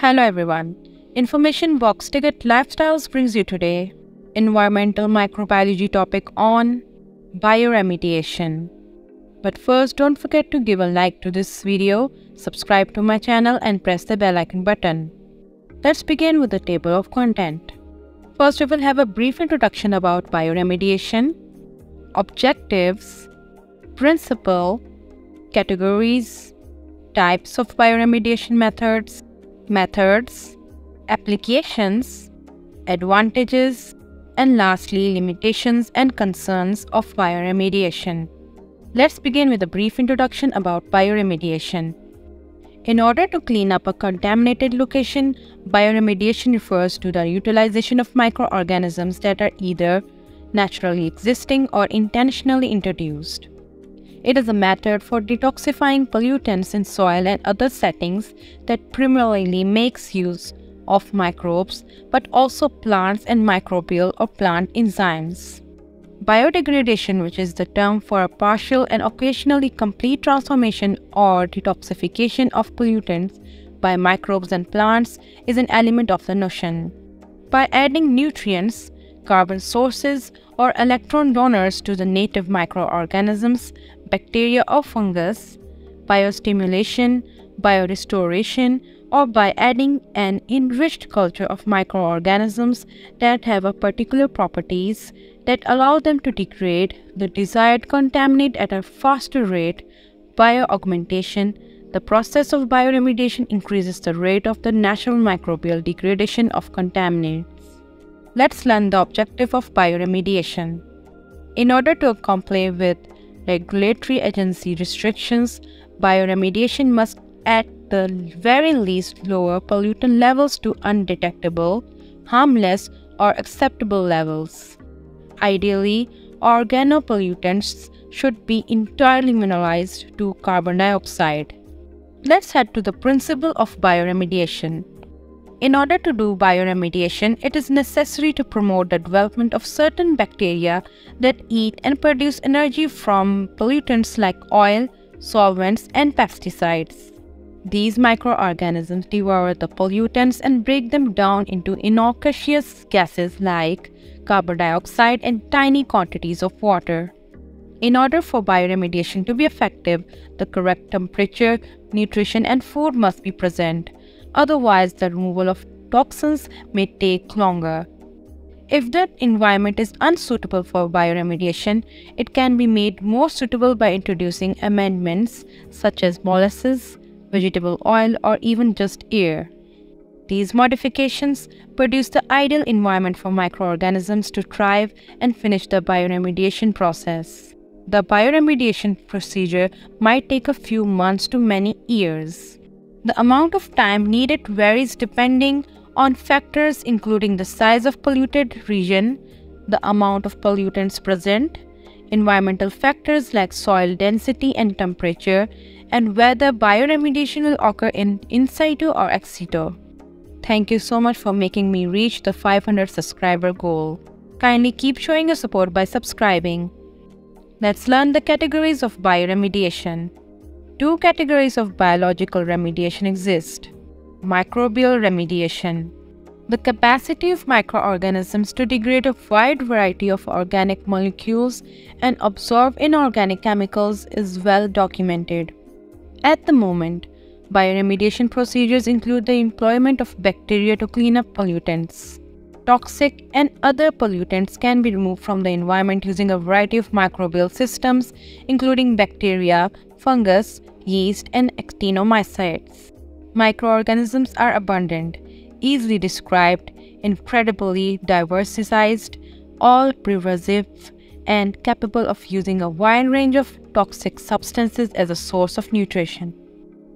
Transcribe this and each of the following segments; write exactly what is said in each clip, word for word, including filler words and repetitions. Hello everyone, Information Box Ticket Lifestyles brings you today Environmental Microbiology topic on Bioremediation. But first, don't forget to give a like to this video, subscribe to my channel and press the bell icon button. Let's begin with the table of content. First, we will have a brief introduction about bioremediation, objectives, principle, categories, types of bioremediation methods, methods, applications, advantages, and lastly, limitations and concerns of bioremediation. Let's begin with a brief introduction about bioremediation. In order to clean up a contaminated location, bioremediation refers to the utilization of microorganisms that are either naturally existing or intentionally introduced. It is a method for detoxifying pollutants in soil and other settings that primarily makes use of microbes but also plants and microbial or plant enzymes. Biodegradation, which is the term for a partial and occasionally complete transformation or detoxification of pollutants by microbes and plants, is an element of the notion. By adding nutrients, carbon sources, or electron donors to the native microorganisms, bacteria or fungus, biostimulation, biorestoration, or by adding an enriched culture of microorganisms that have a particular properties that allow them to degrade the desired contaminant at a faster rate, bioaugmentation. The process of bioremediation increases the rate of the natural microbial degradation of contaminants. Let's learn the objective of bioremediation. In order to comply with regulatory agency restrictions, bioremediation must at the very least lower pollutant levels to undetectable, harmless or acceptable levels. Ideally, organopollutants should be entirely minimized to carbon dioxide. Let's head to the principle of bioremediation. In order to do bioremediation, it is necessary to promote the development of certain bacteria that eat and produce energy from pollutants like oil, solvents, and pesticides. These microorganisms devour the pollutants and break them down into innocuous gases like carbon dioxide and tiny quantities of water. In order for bioremediation to be effective, the correct temperature, nutrition, and food must be present. Otherwise, the removal of toxins may take longer. If the environment is unsuitable for bioremediation, it can be made more suitable by introducing amendments such as molasses, vegetable oil, or even just air. These modifications produce the ideal environment for microorganisms to thrive and finish the bioremediation process. The bioremediation procedure might take a few months to many years. The amount of time needed varies depending on factors including the size of polluted region, the amount of pollutants present, environmental factors like soil density and temperature, and whether bioremediation will occur in in situ or ex situ. Thank you so much for making me reach the five hundred subscriber goal. Kindly keep showing your support by subscribing. Let's learn the categories of bioremediation. Two categories of biological remediation exist. Microbial remediation. The capacity of microorganisms to degrade a wide variety of organic molecules and absorb inorganic chemicals is well documented. At the moment, bioremediation procedures include the employment of bacteria to clean up pollutants. Toxic and other pollutants can be removed from the environment using a variety of microbial systems, including bacteria, fungus, yeast, and actinomycetes. Microorganisms are abundant, easily described, incredibly diversified, all pervasive, and capable of using a wide range of toxic substances as a source of nutrition.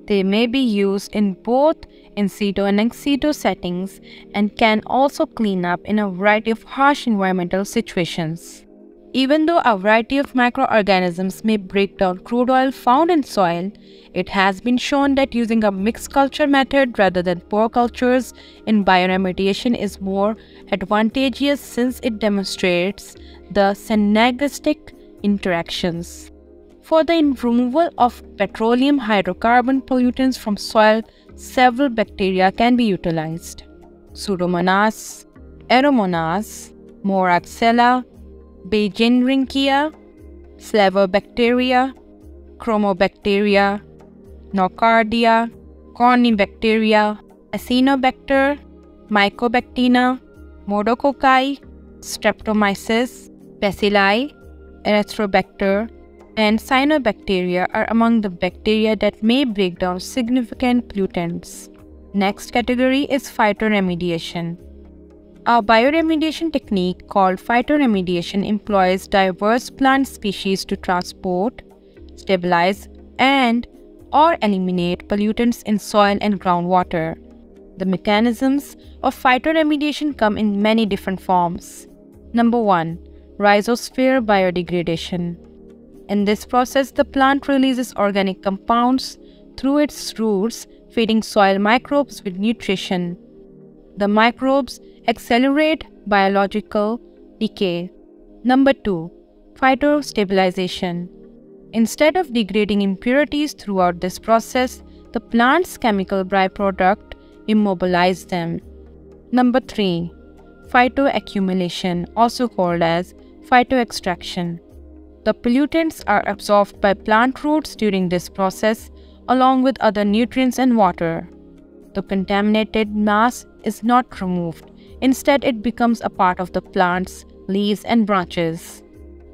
They may be used in both in situ and ex situ settings and can also clean up in a variety of harsh environmental situations. Even though a variety of microorganisms may break down crude oil found in soil, it has been shown that using a mixed culture method rather than pore cultures in bioremediation is more advantageous since it demonstrates the synergistic interactions. For the removal of petroleum hydrocarbon pollutants from soil, several bacteria can be utilized: Pseudomonas, Aeromonas, Moraxella, Beijinrinkia, Flavobacteria, Chromobacteria, Nocardia, Cornibacteria, Acinobacter, Mycobactina, Modococci, Streptomyces, Bacilli, Erythrobacter, and Cyanobacteria are among the bacteria that may break down significant pollutants. Next category is phytoremediation. A bioremediation technique called phytoremediation employs diverse plant species to transport, stabilize, and or eliminate pollutants in soil and groundwater. The mechanisms of phytoremediation come in many different forms. Number one. Rhizosphere biodegradation. In this process, the plant releases organic compounds through its roots, feeding soil microbes with nutrition. The microbes accelerate biological decay. Number two. Phytostabilization. Instead of degrading impurities throughout this process, the plant's chemical byproduct immobilize them. Number three. Phytoaccumulation, also called as phytoextraction. The pollutants are absorbed by plant roots during this process along with other nutrients and water. The contaminated mass is not removed. Instead, it becomes a part of the plant's leaves and branches.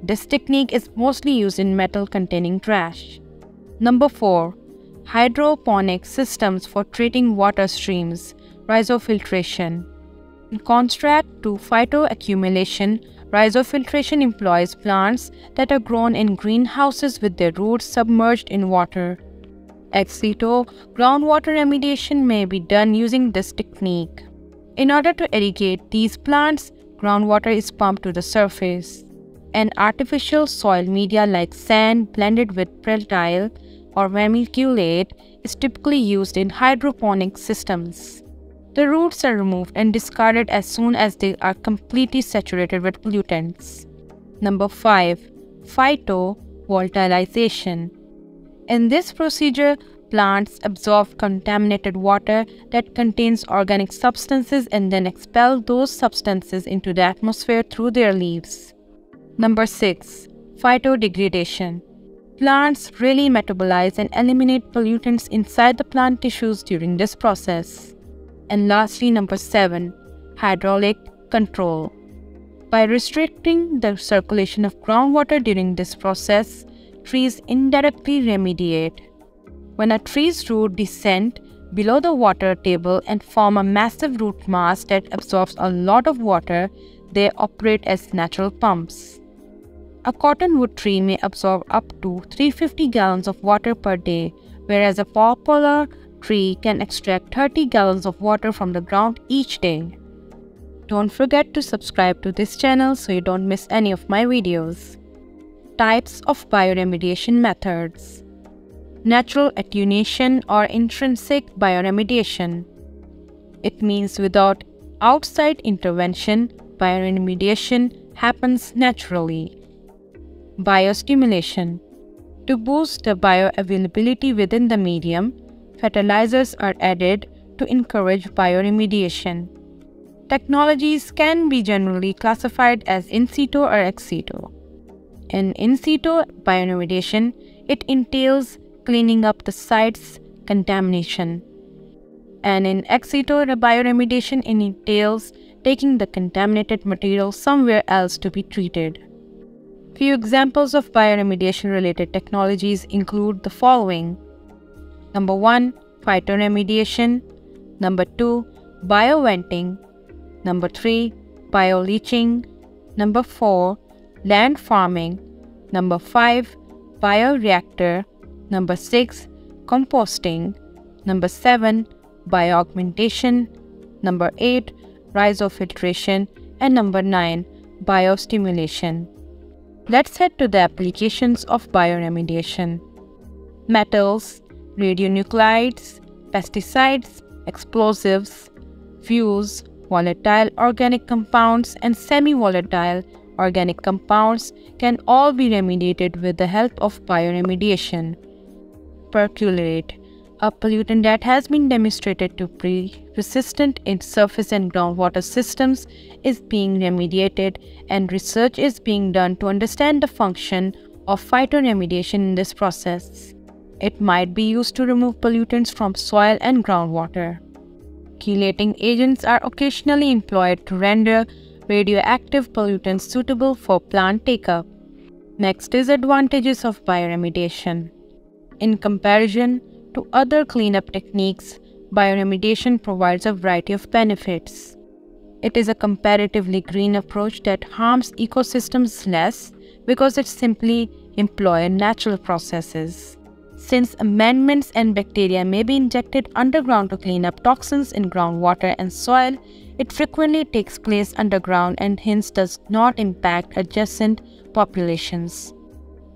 This technique is mostly used in metal-containing trash. Number four. Hydroponic systems for treating water streams, rhizofiltration. In contrast to phytoaccumulation, rhizofiltration employs plants that are grown in greenhouses with their roots submerged in water. Ex situ groundwater remediation may be done using this technique. In order to irrigate these plants, groundwater is pumped to the surface. An artificial soil media like sand blended with perlite or vermiculite is typically used in hydroponic systems. The roots are removed and discarded as soon as they are completely saturated with pollutants. Number five. Phytovolatilization. In this procedure, plants absorb contaminated water that contains organic substances and then expel those substances into the atmosphere through their leaves. Number six. Phytodegradation. Plants really metabolize and eliminate pollutants inside the plant tissues during this process. And lastly, number seven. Hydraulic control. By restricting the circulation of groundwater during this process, trees indirectly remediate. When a tree's root descends below the water table and form a massive root mass that absorbs a lot of water, they operate as natural pumps. A cottonwood tree may absorb up to three hundred fifty gallons of water per day, whereas a poplar tree can extract thirty gallons of water from the ground each day. Don't forget to subscribe to this channel so you don't miss any of my videos. Types of bioremediation methods. Natural attenuation or intrinsic bioremediation. It means without outside intervention, bioremediation happens naturally. Biostimulation. To boost the bioavailability within the medium, fertilizers are added to encourage bioremediation. Technologies can be generally classified as in situ or ex situ. In in situ bioremediation, it entails cleaning up the site's contamination. And in ex situ bioremediation, it entails taking the contaminated material somewhere else to be treated. Few examples of bioremediation related technologies include the following. Number one. Phytoremediation. Number two. Bioventing. Number three. Bioleaching. Number four. Land farming. Number five. Bioreactor. Number six. Composting. Number seven. Bioaugmentation. Number eight. Rhizofiltration. And Number nine. Biostimulation. Let's head to the applications of bioremediation. Metals, radionuclides, pesticides, explosives, fuels, volatile organic compounds, and semi-volatile organic compounds can all be remediated with the help of bioremediation. Percolate, a pollutant that has been demonstrated to be resistant in surface and groundwater systems is being remediated, and research is being done to understand the function of phytoremediation in this process. It might be used to remove pollutants from soil and groundwater. Chelating agents are occasionally employed to render radioactive pollutants suitable for plant take-up. Next is advantages of bioremediation. In comparison to other cleanup techniques, bioremediation provides a variety of benefits. It is a comparatively green approach that harms ecosystems less because it simply employs natural processes. Since amendments and bacteria may be injected underground to clean up toxins in groundwater and soil, it frequently takes place underground and hence does not impact adjacent populations.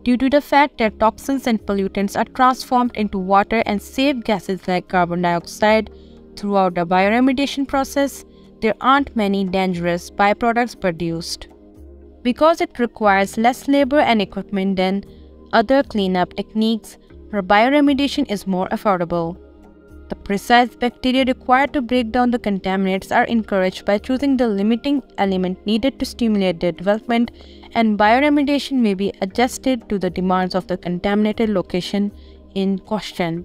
Due to the fact that toxins and pollutants are transformed into water and safe gases like carbon dioxide throughout the bioremediation process, there aren't many dangerous byproducts produced. Because it requires less labor and equipment than other cleanup techniques, bioremediation is more affordable. The precise bacteria required to break down the contaminants are encouraged by choosing the limiting element needed to stimulate their development, and bioremediation may be adjusted to the demands of the contaminated location in question.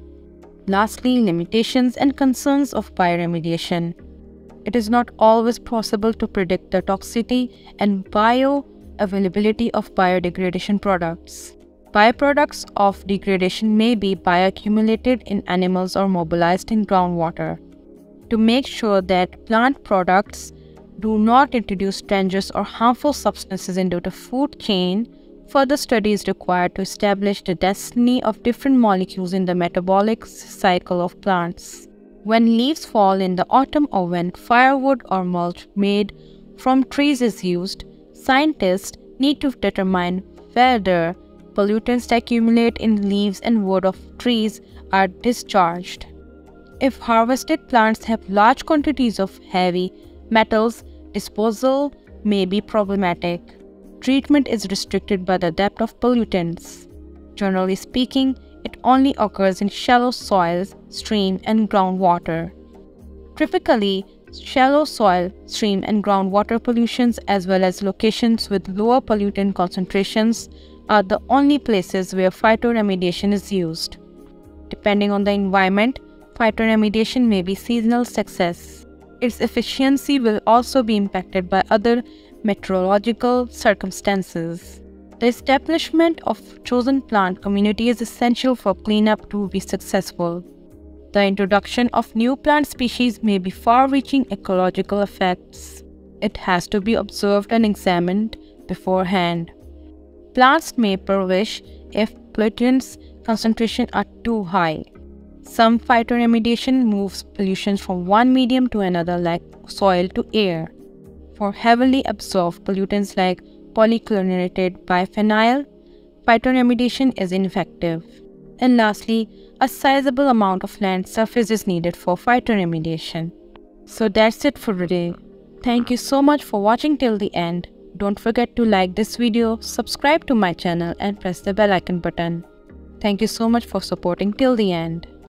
Lastly, limitations and concerns of bioremediation. It is not always possible to predict the toxicity and bioavailability of biodegradation products. Byproducts of degradation may be bioaccumulated in animals or mobilized in groundwater. To make sure that plant products do not introduce dangerous or harmful substances into the food chain, further study is required to establish the destiny of different molecules in the metabolic cycle of plants. When leaves fall in the autumn or when firewood or mulch made from trees is used, scientists need to determine whether pollutants that accumulate in leaves and wood of trees are discharged. If harvested plants have large quantities of heavy metals, disposal may be problematic. Treatment is restricted by the depth of pollutants. Generally speaking, it only occurs in shallow soils, stream and groundwater. Typically, shallow soil, stream and groundwater pollutions, as well as locations with lower pollutant concentrations, are the only places where phytoremediation is used. Depending on the environment, phytoremediation may be seasonal success. Its efficiency will also be impacted by other meteorological circumstances. The establishment of chosen plant community is essential for cleanup to be successful. The introduction of new plant species may be far-reaching ecological effects. It has to be observed and examined beforehand. Plants may perish if pollutants concentrations are too high. Some phytoremediation moves pollution from one medium to another, like soil to air. For heavily absorbed pollutants like polychlorinated biphenyl, phytoremediation is ineffective. And lastly, a sizable amount of land surface is needed for phytoremediation. So that's it for today. Thank you so much for watching till the end. Don't forget to like this video, subscribe to my channel and press the bell icon button. Thank you so much for supporting till the end.